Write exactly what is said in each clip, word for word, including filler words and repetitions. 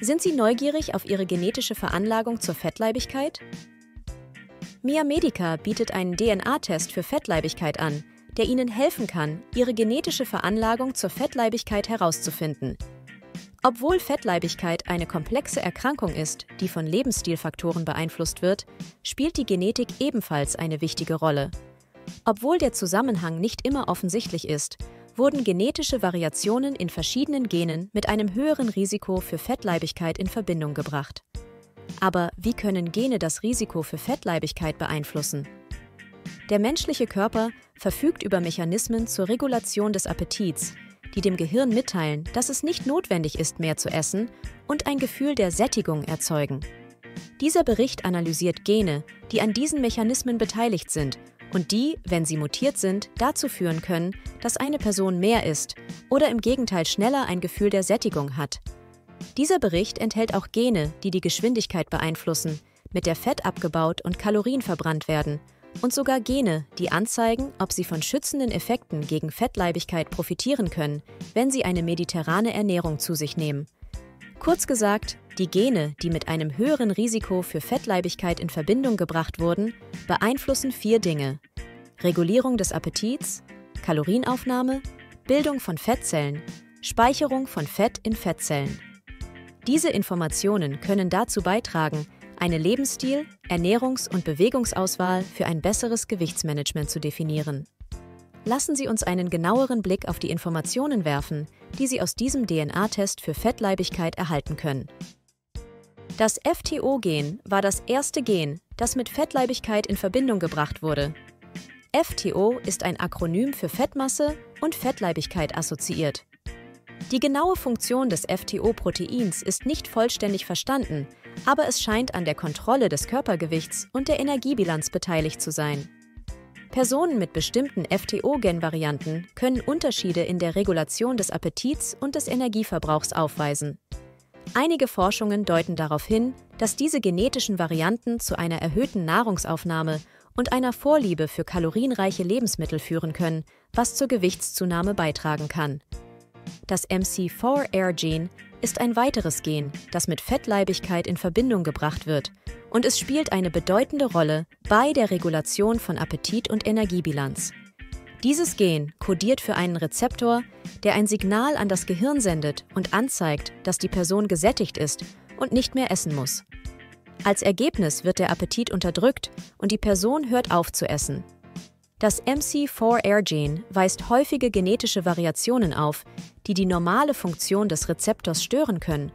Sind Sie neugierig auf Ihre genetische Veranlagung zur Fettleibigkeit? Meamedica bietet einen D N A-Test für Fettleibigkeit an, der Ihnen helfen kann, Ihre genetische Veranlagung zur Fettleibigkeit herauszufinden. Obwohl Fettleibigkeit eine komplexe Erkrankung ist, die von Lebensstilfaktoren beeinflusst wird, spielt die Genetik ebenfalls eine wichtige Rolle. Obwohl der Zusammenhang nicht immer offensichtlich ist, wurden genetische Variationen in verschiedenen Genen mit einem höheren Risiko für Fettleibigkeit in Verbindung gebracht. Aber wie können Gene das Risiko für Fettleibigkeit beeinflussen? Der menschliche Körper verfügt über Mechanismen zur Regulation des Appetits, die dem Gehirn mitteilen, dass es nicht notwendig ist, mehr zu essen und ein Gefühl der Sättigung erzeugen. Dieser Bericht analysiert Gene, die an diesen Mechanismen beteiligt sind und die, wenn sie mutiert sind, dazu führen können, dass eine Person mehr isst oder im Gegenteil schneller ein Gefühl der Sättigung hat. Dieser Bericht enthält auch Gene, die die Geschwindigkeit beeinflussen, mit der Fett abgebaut und Kalorien verbrannt werden, und sogar Gene, die anzeigen, ob sie von schützenden Effekten gegen Fettleibigkeit profitieren können, wenn sie eine mediterrane Ernährung zu sich nehmen. Kurz gesagt, die Gene, die mit einem höheren Risiko für Fettleibigkeit in Verbindung gebracht wurden, beeinflussen vier Dinge: Regulierung des Appetits, Kalorienaufnahme, Bildung von Fettzellen, Speicherung von Fett in Fettzellen. Diese Informationen können dazu beitragen, eine Lebensstil-, Ernährungs- und Bewegungsauswahl für ein besseres Gewichtsmanagement zu definieren. Lassen Sie uns einen genaueren Blick auf die Informationen werfen, die Sie aus diesem D N A-Test für Fettleibigkeit erhalten können. Das F T O-Gen war das erste Gen, das mit Fettleibigkeit in Verbindung gebracht wurde. F T O ist ein Akronym für Fettmasse und Fettleibigkeit assoziiert. Die genaue Funktion des F T O-Proteins ist nicht vollständig verstanden, aber es scheint an der Kontrolle des Körpergewichts und der Energiebilanz beteiligt zu sein. Personen mit bestimmten F T O-Gen-Varianten können Unterschiede in der Regulation des Appetits und des Energieverbrauchs aufweisen. Einige Forschungen deuten darauf hin, dass diese genetischen Varianten zu einer erhöhten Nahrungsaufnahme und einer Vorliebe für kalorienreiche Lebensmittel führen können, was zur Gewichtszunahme beitragen kann. Das M C vier R-Gen ist ein weiteres Gen, das mit Fettleibigkeit in Verbindung gebracht wird, und es spielt eine bedeutende Rolle bei der Regulation von Appetit und Energiebilanz. Dieses Gen kodiert für einen Rezeptor, der ein Signal an das Gehirn sendet und anzeigt, dass die Person gesättigt ist und nicht mehr essen muss. Als Ergebnis wird der Appetit unterdrückt und die Person hört auf zu essen. Das M C vier R-Gen weist häufige genetische Variationen auf, die die normale Funktion des Rezeptors stören können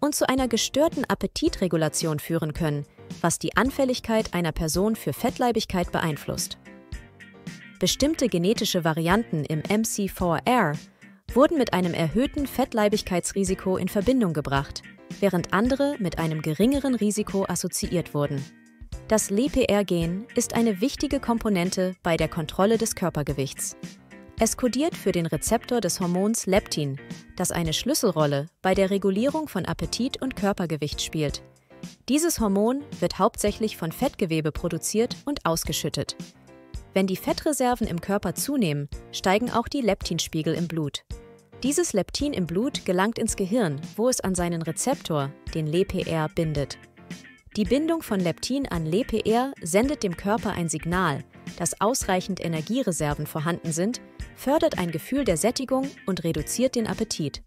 und zu einer gestörten Appetitregulation führen können, was die Anfälligkeit einer Person für Fettleibigkeit beeinflusst. Bestimmte genetische Varianten im M C vier R wurden mit einem erhöhten Fettleibigkeitsrisiko in Verbindung gebracht, während andere mit einem geringeren Risiko assoziiert wurden. Das L E P R-Gen ist eine wichtige Komponente bei der Kontrolle des Körpergewichts. Es kodiert für den Rezeptor des Hormons Leptin, das eine Schlüsselrolle bei der Regulierung von Appetit und Körpergewicht spielt. Dieses Hormon wird hauptsächlich von Fettgewebe produziert und ausgeschüttet. Wenn die Fettreserven im Körper zunehmen, steigen auch die Leptinspiegel im Blut. Dieses Leptin im Blut gelangt ins Gehirn, wo es an seinen Rezeptor, den L E P R, bindet. Die Bindung von Leptin an L E P R sendet dem Körper ein Signal, dass ausreichend Energiereserven vorhanden sind, fördert ein Gefühl der Sättigung und reduziert den Appetit.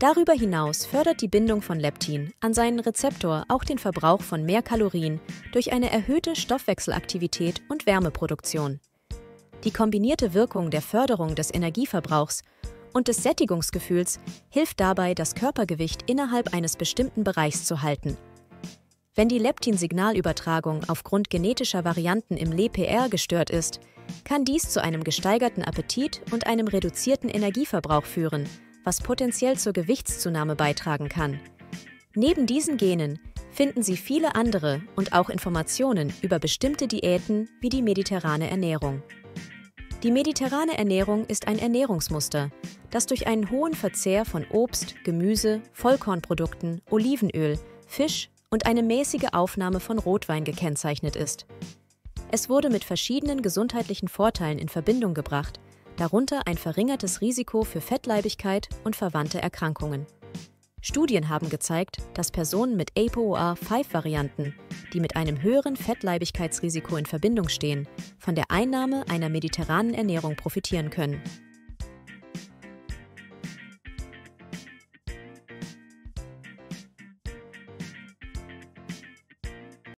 Darüber hinaus fördert die Bindung von Leptin an seinen Rezeptor auch den Verbrauch von mehr Kalorien durch eine erhöhte Stoffwechselaktivität und Wärmeproduktion. Die kombinierte Wirkung der Förderung des Energieverbrauchs und des Sättigungsgefühls hilft dabei, das Körpergewicht innerhalb eines bestimmten Bereichs zu halten. Wenn die Leptin-Signalübertragung aufgrund genetischer Varianten im L E P R gestört ist, kann dies zu einem gesteigerten Appetit und einem reduzierten Energieverbrauch führen, was potenziell zur Gewichtszunahme beitragen kann. Neben diesen Genen finden Sie viele andere und auch Informationen über bestimmte Diäten wie die mediterrane Ernährung. Die mediterrane Ernährung ist ein Ernährungsmuster, das durch einen hohen Verzehr von Obst, Gemüse, Vollkornprodukten, Olivenöl, Fisch und eine mäßige Aufnahme von Rotwein gekennzeichnet ist. Es wurde mit verschiedenen gesundheitlichen Vorteilen in Verbindung gebracht, darunter ein verringertes Risiko für Fettleibigkeit und verwandte Erkrankungen. Studien haben gezeigt, dass Personen mit A P O A fünf Varianten, die mit einem höheren Fettleibigkeitsrisiko in Verbindung stehen, von der Einnahme einer mediterranen Ernährung profitieren können.